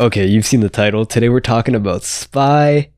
Okay, you've seen the title. Today we're talking about Spy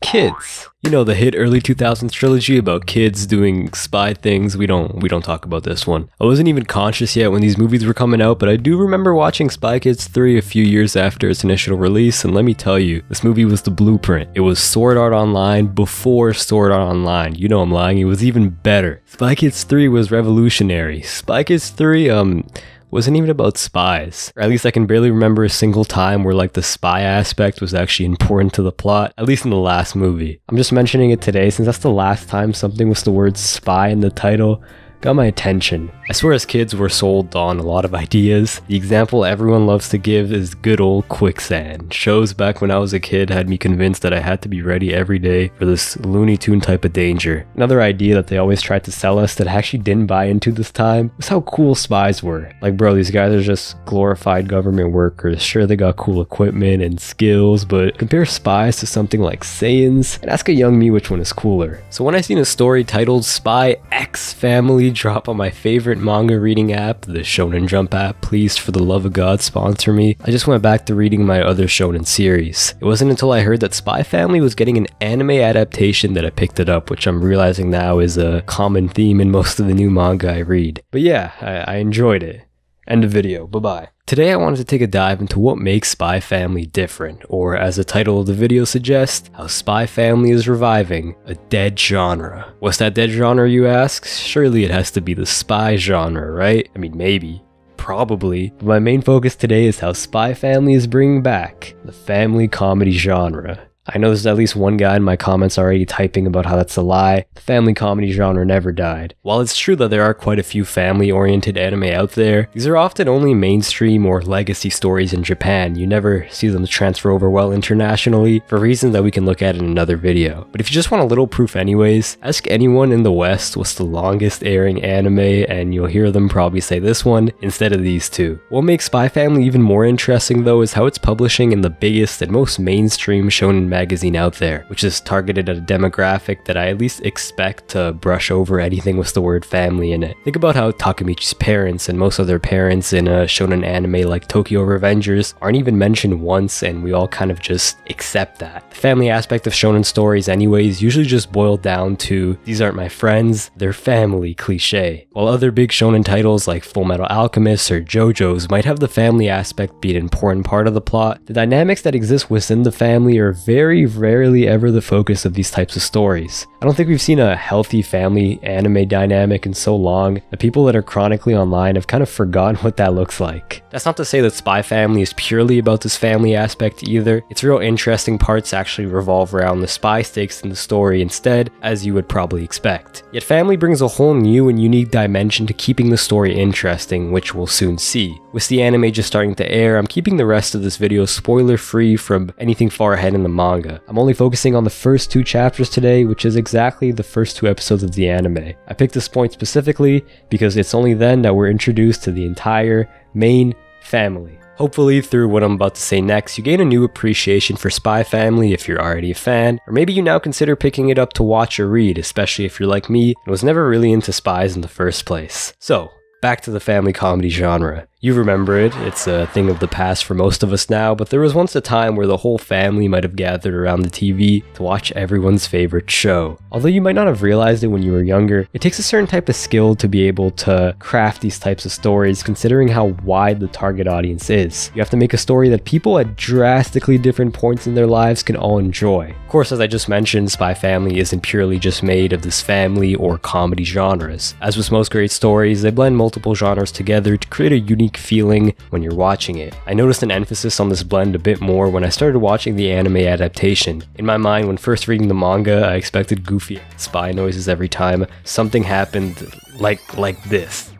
Kids. You know, the hit early 2000s trilogy about kids doing spy things. We don't talk about this one. I wasn't even conscious yet when these movies were coming out, but I do remember watching Spy Kids 3 a few years after its initial release, and let me tell you, this movie was the blueprint. It was Sword Art Online before Sword Art Online. You know I'm lying, it was even better. Spy Kids 3 was revolutionary. Spy Kids 3, wasn't even about spies. Or at least I can barely remember a single time where like the spy aspect was actually important to the plot, at least in the last movie. I'm just mentioning it today since that's the last time something with the word spy in the title got my attention. I swear as kids we're sold on a lot of ideas. The example everyone loves to give is good old quicksand. Shows back when I was a kid had me convinced that I had to be ready every day for this Looney Tune type of danger. Another idea that they always tried to sell us that I actually didn't buy into this time was how cool spies were. Like bro, these guys are just glorified government workers. Sure they got cool equipment and skills, but compare spies to something like Saiyans and ask a young me which one is cooler. So when I seen a story titled Spy X Family drop on my favorite manga reading app, the Shonen Jump app, please for the love of God sponsor me, I just went back to reading my other shonen series. It wasn't until I heard that Spy Family was getting an anime adaptation that I picked it up, which I'm realizing now is a common theme in most of the new manga I read. But yeah, I enjoyed it. End of video, bye bye. Today I wanted to take a dive into what makes Spy Family different, or as the title of the video suggests, how Spy Family is reviving a dead genre. What's that dead genre you ask? Surely it has to be the spy genre, right? I mean maybe, probably, but my main focus today is how Spy Family is bringing back the family comedy genre. I know there's at least one guy in my comments already typing about how that's a lie. The family comedy genre never died. While it's true that there are quite a few family-oriented anime out there, these are often only mainstream or legacy stories in Japan. You never see them transfer over well internationally for reasons that we can look at in another video. But if you just want a little proof anyways, ask anyone in the West what's the longest airing anime and you'll hear them probably say this one instead of these two. What makes Spy Family even more interesting though is how it's publishing in the biggest and most mainstream shonen magazine out there, which is targeted at a demographic that I at least expect to brush over anything with the word family in it. Think about how Takemichi's parents and most other parents in a shonen anime like Tokyo Revengers aren't even mentioned once, and we all kind of just accept that. The family aspect of shonen stories anyways usually just boiled down to these aren't my friends, they're family cliche. While other big shonen titles like Full Metal Alchemist or JoJo's might have the family aspect be an important part of the plot, the dynamics that exist within the family are very rarely ever the focus of these types of stories. I don't think we've seen a healthy family anime dynamic in so long that people that are chronically online have kind of forgotten what that looks like. That's not to say that Spy Family is purely about this family aspect either. Its real interesting parts actually revolve around the spy stakes in the story instead, as you would probably expect. Yet family brings a whole new and unique dimension to keeping the story interesting, which we'll soon see. With the anime just starting to air, I'm keeping the rest of this video spoiler free from anything far ahead in the manga. I'm only focusing on the first two chapters today, which is exactly the first two episodes of the anime. I picked this point specifically because it's only then that we're introduced to the entire main family. Hopefully, through what I'm about to say next, you gain a new appreciation for Spy Family if you're already a fan, or maybe you now consider picking it up to watch or read, especially if you're like me and was never really into spies in the first place. So, back to the family comedy genre. You remember it, it's a thing of the past for most of us now, but there was once a time where the whole family might have gathered around the TV to watch everyone's favorite show. Although you might not have realized it when you were younger, it takes a certain type of skill to be able to craft these types of stories considering how wide the target audience is. You have to make a story that people at drastically different points in their lives can all enjoy. Of course, as I just mentioned, Spy Family isn't purely just made of this family or comedy genres. As with most great stories, they blend multiple genres together to create a unique feeling when you're watching it. I noticed an emphasis on this blend a bit more when I started watching the anime adaptation. In my mind, when first reading the manga, I expected goofy spy noises every time something happened like this.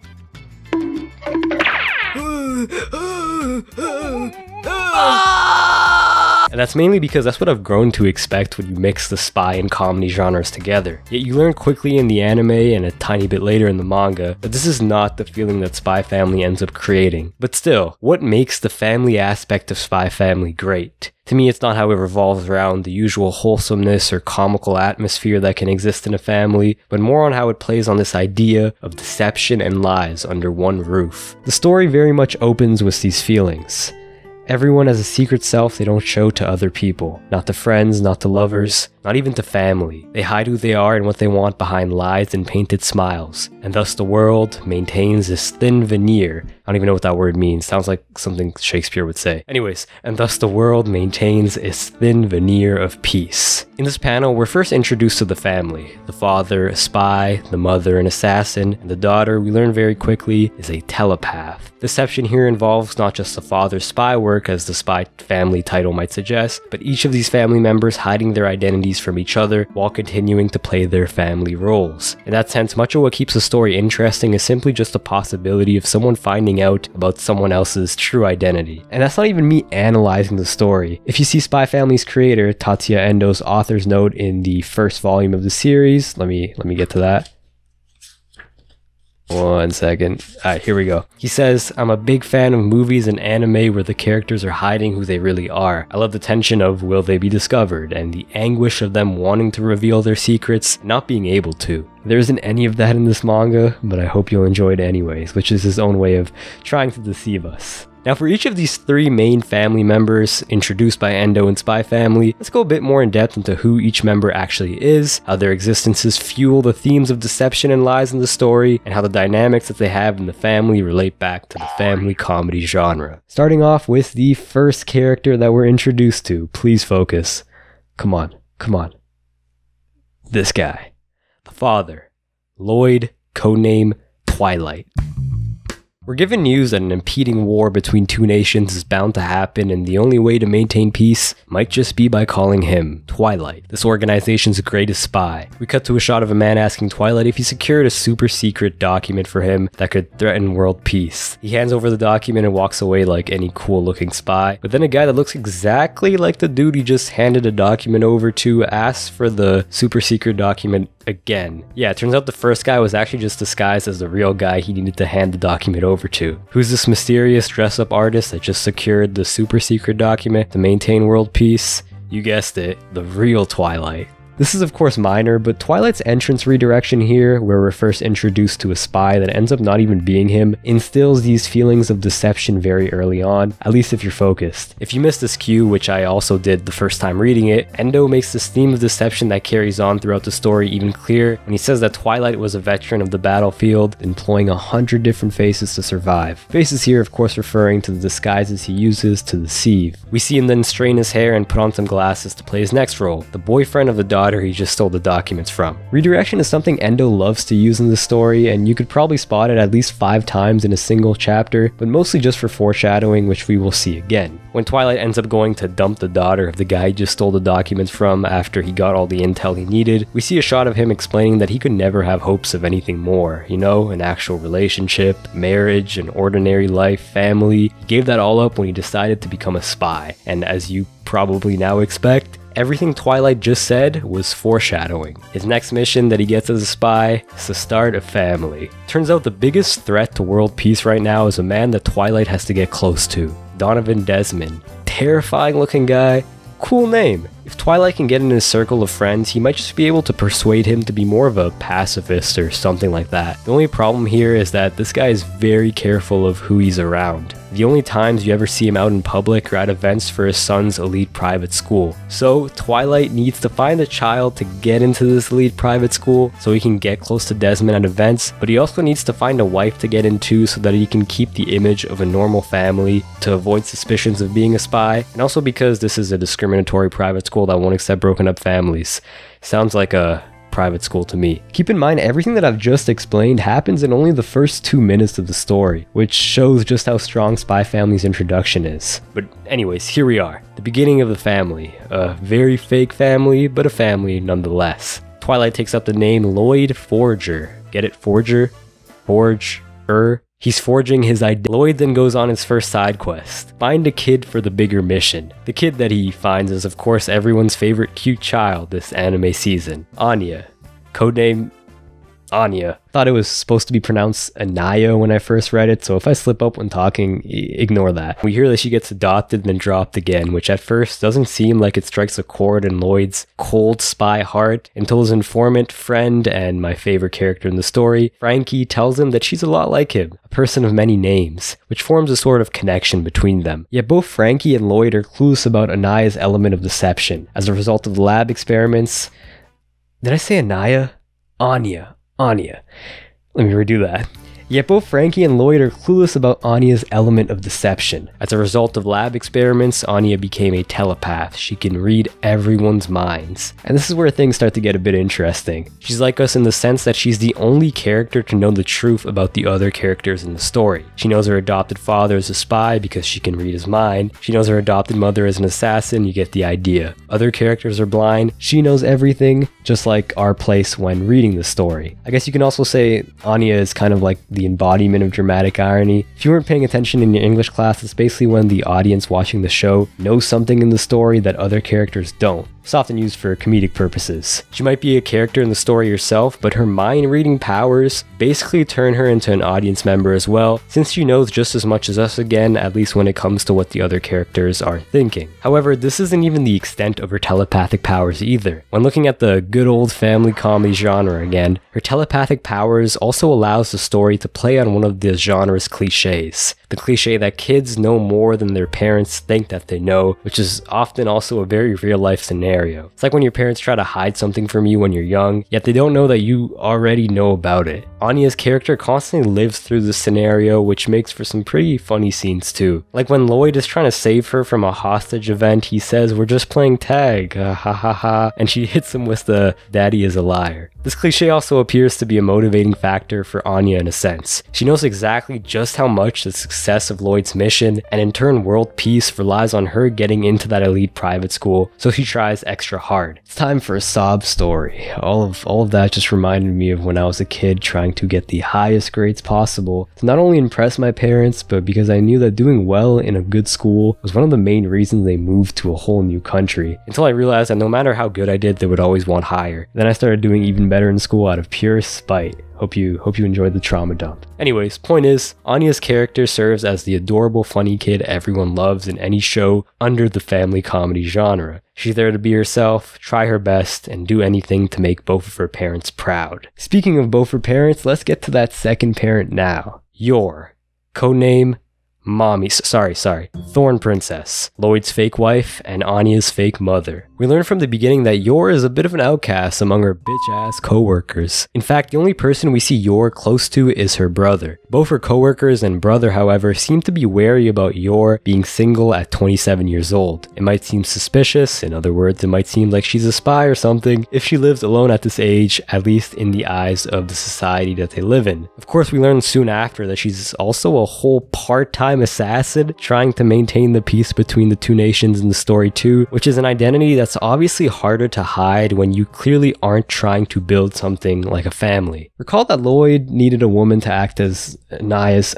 And that's mainly because that's what I've grown to expect when you mix the spy and comedy genres together. Yet you learn quickly in the anime and a tiny bit later in the manga that this is not the feeling that Spy Family ends up creating. But still, what makes the family aspect of Spy Family great? To me, it's not how it revolves around the usual wholesomeness or comical atmosphere that can exist in a family, but more on how it plays on this idea of deception and lies under one roof. The story very much opens with these feelings. Everyone has a secret self they don't show to other people. Not to friends, not to lovers, not even to family. They hide who they are and what they want behind lies and painted smiles. And thus the world maintains this thin veneer. I don't even know what that word means. Sounds like something Shakespeare would say. Anyways, and thus the world maintains its thin veneer of peace. In this panel, we're first introduced to the family. The father, a spy, the mother, an assassin, and the daughter, we learn very quickly, is a telepath. Deception here involves not just the father's spy work, as the spy family title might suggest, but each of these family members hiding their identities from each other while continuing to play their family roles. In that sense, much of what keeps the story interesting is simply just the possibility of someone finding out about someone else's true identity. And that's not even me analyzing the story. If you see Spy Family's creator, Tatsuya Endo's author's note in the first volume of the series, let me get to that. One second. Alright, here we go. He says, I'm a big fan of movies and anime where the characters are hiding who they really are. I love the tension of will they be discovered, and the anguish of them wanting to reveal their secrets, not being able to. There isn't any of that in this manga, but I hope you'll enjoy it anyways, which is his own way of trying to deceive us. Now for each of these three main family members introduced by Endo and Spy Family, let's go a bit more in depth into who each member actually is, how their existences fuel the themes of deception and lies in the story, and how the dynamics that they have in the family relate back to the family comedy genre. Starting off with the first character that we're introduced to, please focus. Come on, come on. This guy. The father. Lloyd, codename Twilight. We're given news that an impending war between two nations is bound to happen, and the only way to maintain peace might just be by calling him Twilight, this organization's greatest spy. We cut to a shot of a man asking Twilight if he secured a super secret document for him that could threaten world peace. He hands over the document and walks away like any cool looking spy, but then a guy that looks exactly like the dude he just handed a document over to asks for the super secret document again. Yeah, it turns out the first guy was actually just disguised as the real guy he needed to hand the document over to. Who's this mysterious dress-up artist that just secured the super secret document to maintain world peace? You guessed it, the real Twilight. This is of course minor, but Twilight's entrance redirection here, where we're first introduced to a spy that ends up not even being him, instills these feelings of deception very early on, at least if you're focused. If you missed this cue, which I also did the first time reading it, Endo makes this theme of deception that carries on throughout the story even clearer, and he says that Twilight was a veteran of the battlefield, employing 100 different faces to survive. Faces here of course referring to the disguises he uses to deceive. We see him then strain his hair and put on some glasses to play his next role, the boyfriend of the daughter he just stole the documents from. Redirection is something Endo loves to use in the story, and you could probably spot it at least 5 times in a single chapter, but mostly just for foreshadowing, which we will see again. When Twilight ends up going to dump the daughter of the guy he just stole the documents from after he got all the intel he needed, we see a shot of him explaining that he could never have hopes of anything more, you know, an actual relationship, marriage, an ordinary life, family. He gave that all up when he decided to become a spy, and as you probably now expect, everything Twilight just said was foreshadowing. His next mission that he gets as a spy is to start a family. Turns out the biggest threat to world peace right now is a man that Twilight has to get close to, Donovan Desmond. Terrifying looking guy, cool name. If Twilight can get in his circle of friends, he might just be able to persuade him to be more of a pacifist or something like that. The only problem here is that this guy is very careful of who he's around. The only times you ever see him out in public are at events for his son's elite private school. So Twilight needs to find a child to get into this elite private school so he can get close to Desmond at events, but he also needs to find a wife to get into so that he can keep the image of a normal family to avoid suspicions of being a spy, and also because this is a discriminatory private school that won't accept broken up families. Sounds like a private school to me. Keep in mind, everything that I've just explained happens in only the first 2 minutes of the story, which shows just how strong Spy Family's introduction is. But anyways, here we are. The beginning of the family. A very fake family, but a family nonetheless. Twilight takes up the name Lloyd Forger. Get it? Forger? Forge-er? He's forging his identity. Lloyd then goes on his first side quest, find a kid for the bigger mission. The kid that he finds is of course everyone's favorite cute child this anime season, Anya, codename Anya. Thought it was supposed to be pronounced Anaya when I first read it, so if I slip up when talking, ignore that. We hear that she gets adopted and then dropped again, which at first doesn't seem like it strikes a chord in Lloyd's cold spy heart, until his informant, friend, and my favorite character in the story, Frankie, tells him that she's a lot like him, a person of many names, which forms a sort of connection between them. Yet both Frankie and Lloyd are clueless about Anaya's element of deception. As a result of the lab experiments... Did I say Anaya? Anya. Let me redo that. Yet both Frankie and Lloyd are clueless about Anya's element of deception. As a result of lab experiments, Anya became a telepath. She can read everyone's minds. And this is where things start to get a bit interesting. She's like us in the sense that she's the only character to know the truth about the other characters in the story. She knows her adopted father is a spy because she can read his mind. She knows her adopted mother is an assassin. You get the idea. Other characters are blind. She knows everything, just like our place when reading the story. I guess you can also say Anya is kind of like the embodiment of dramatic irony. If you weren't paying attention in your English class, it's basically when the audience watching the show knows something in the story that other characters don't. It's often used for comedic purposes. She might be a character in the story herself, but her mind-reading powers basically turn her into an audience member as well, since she knows just as much as us again, at least when it comes to what the other characters are thinking. However, this isn't even the extent of her telepathic powers either. When looking at the good old family comedy genre again, her telepathic powers also allows the story to play on one of the genre's cliches. The cliche that kids know more than their parents think that they know, which is often also a very real-life scenario. It's like when your parents try to hide something from you when you're young, yet they don't know that you already know about it. Anya's character constantly lives through this scenario, which makes for some pretty funny scenes too. Like when Lloyd is trying to save her from a hostage event, he says, "We're just playing tag, ha ha ha," and she hits him with the "Daddy is a liar." This cliche also appears to be a motivating factor for Anya in a sense. She knows exactly just how much the success of Lloyd's mission, and in turn world peace, relies on her getting into that elite private school, so she tries extra hard. It's time for a sob story. All of that just reminded me of when I was a kid trying to get the highest grades possible, to not only impress my parents, but because I knew that doing well in a good school was one of the main reasons they moved to a whole new country, until I realized that no matter how good I did, they would always want higher. Then I started doing even better in school out of pure spite. Hope you enjoyed the trauma dump. Anyways, point is, Anya's character serves as the adorable funny kid everyone loves in any show under the family comedy genre. She's there to be herself, try her best, and do anything to make both of her parents proud. Speaking of both her parents, let's get to that second parent now. Yor, codename Mommy, sorry, Thorn Princess, Lloyd's fake wife and Anya's fake mother. We learn from the beginning that Yor is a bit of an outcast among her bitch-ass co-workers. In fact, the only person we see Yor close to is her brother. Both her co-workers and brother, however, seem to be wary about Yor being single at 27 years old. It might seem suspicious, in other words, it might seem like she's a spy or something, if she lives alone at this age, at least in the eyes of the society that they live in. Of course, we learn soon after that she's also a whole part-time assassin trying to maintain the peace between the two nations in the story too, which is an identity that's obviously harder to hide when you clearly aren't trying to build something like a family. Recall that Lloyd needed a woman to act as Anya's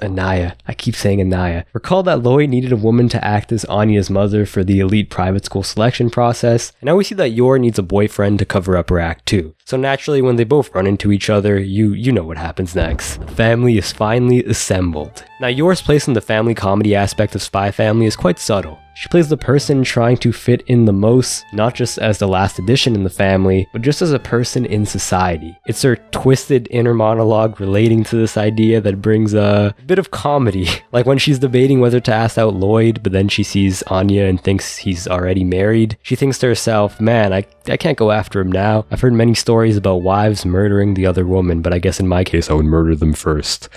mother for the elite private school selection process, and now we see that Yor needs a boyfriend to cover up her act too. So naturally, when they both run into each other, you know what happens next. The family is finally assembled. Now, Yor's place in the family comedy aspect of Spy Family is quite subtle. She plays the person trying to fit in the most, not just as the last addition in the family, but just as a person in society. It's her twisted inner monologue relating to this idea that brings a bit of comedy. Like when she's debating whether to ask out Lloyd, but then she sees Anya and thinks he's already married. She thinks to herself, man, I can't go after him now. I've heard many stories about wives murdering the other woman, but I guess in my case I would murder them first.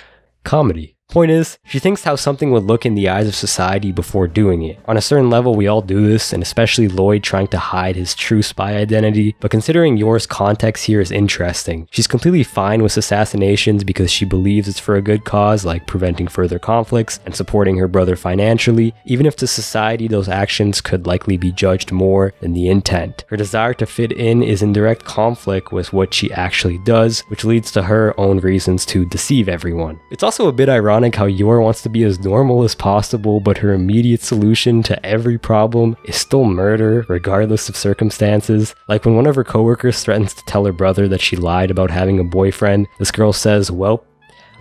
Comedy. Point is, she thinks how something would look in the eyes of society before doing it. On a certain level, we all do this, and especially Lloyd trying to hide his true spy identity, but considering Yor's context here is interesting. She's completely fine with assassinations because she believes it's for a good cause, like preventing further conflicts and supporting her brother financially, even if to society those actions could likely be judged more than the intent. Her desire to fit in is in direct conflict with what she actually does, which leads to her own reasons to deceive everyone. It's also a bit ironic ironic how Yor wants to be as normal as possible, but her immediate solution to every problem is still murder, regardless of circumstances. Like when one of her coworkers threatens to tell her brother that she lied about having a boyfriend, this girl says, well,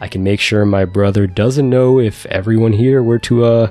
I can make sure my brother doesn't know if everyone here were to,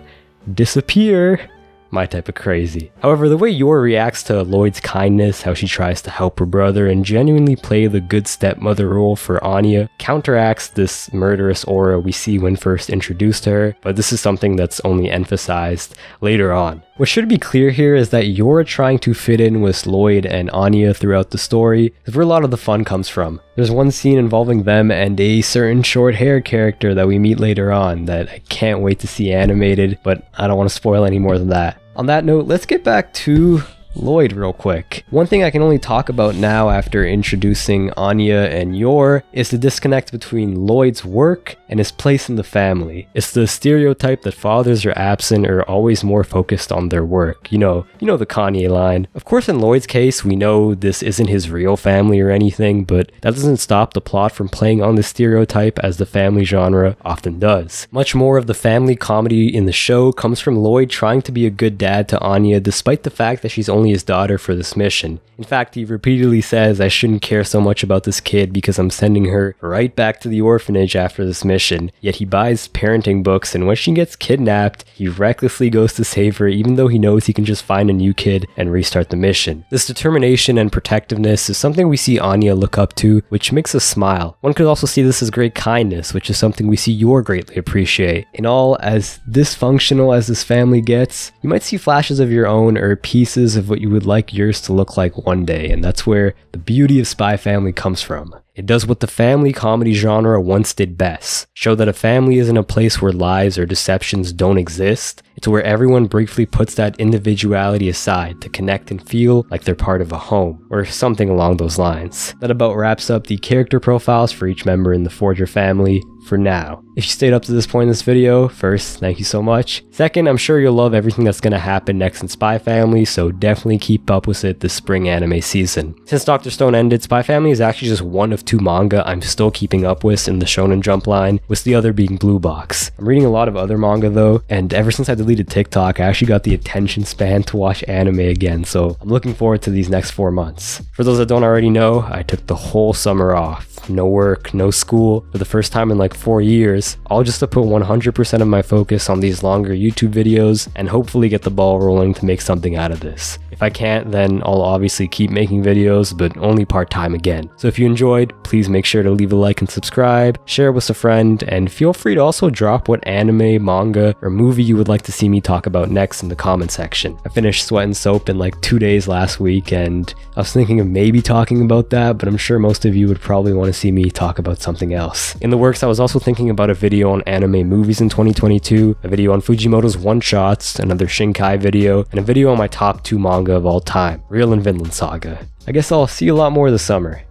disappear. My type of crazy. However, the way Yor reacts to Lloyd's kindness, how she tries to help her brother and genuinely play the good stepmother role for Anya, counteracts this murderous aura we see when first introduced to her, but this is something that's only emphasized later on. What should be clear here is that Yor trying to fit in with Lloyd and Anya throughout the story is where a lot of the fun comes from. There's one scene involving them and a certain short-haired character that we meet later on that I can't wait to see animated, but I don't want to spoil any more than that. On that note, let's get back to Lloyd real quick. One thing I can only talk about now after introducing Anya and Yor is the disconnect between Lloyd's work and his place in the family. It's the stereotype that fathers are absent or always more focused on their work. You know the Kanye line. Of course, in Lloyd's case, we know this isn't his real family or anything, but that doesn't stop the plot from playing on the stereotype as the family genre often does. Much more of the family comedy in the show comes from Lloyd trying to be a good dad to Anya despite the fact that she's only his daughter for this mission. In fact, he repeatedly says, I shouldn't care so much about this kid because I'm sending her right back to the orphanage after this mission. Yet he buys parenting books, and when she gets kidnapped, he recklessly goes to save her even though he knows he can just find a new kid and restart the mission. This determination and protectiveness is something we see Anya look up to, which makes us smile. One could also see this as great kindness, which is something we see Yor greatly appreciate. In all, as dysfunctional as this family gets, you might see flashes of your own or pieces of what you would like yours to look like one day, and that's where the beauty of Spy Family comes from. It does what the family comedy genre once did best. Show that a family isn't a place where lies or deceptions don't exist. It's where everyone briefly puts that individuality aside to connect and feel like they're part of a home, or something along those lines. That about wraps up the character profiles for each member in the Forger family for now. If you stayed up to this point in this video, first, thank you so much. Second, I'm sure you'll love everything that's going to happen next in Spy Family, so definitely keep up with it this spring anime season. Since Dr. Stone ended, Spy Family is actually just one of two manga I'm still keeping up with in the Shonen Jump line, with the other being Blue Box. I'm reading a lot of other manga though, and ever since I deleted TikTok, I actually got the attention span to watch anime again, so I'm looking forward to these next 4 months. For those that don't already know, I took the whole summer off. No work, no school, for the first time in like 4 years, all just to put 100% of my focus on these longer YouTube videos and hopefully get the ball rolling to make something out of this. If I can't, then I'll obviously keep making videos, but only part-time again. So if you enjoyed, please make sure to leave a like and subscribe, share with a friend, and feel free to also drop what anime, manga, or movie you would like to see me talk about next in the comment section. I finished Sweat and Soap in like 2 days last week, and I was thinking of maybe talking about that, but I'm sure most of you would probably want to see me talk about something else. In the works, I was also thinking about a video on anime movies in 2022, a video on Fujimoto's one-shots, another Shinkai video, and a video on my top 2 manga of all time, Real and Vinland Saga. I guess I'll see a lot more this summer.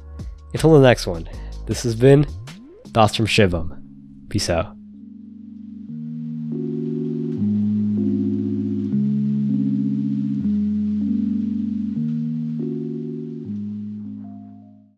Until the next one, this has been Thoughts from Shivam. Peace out.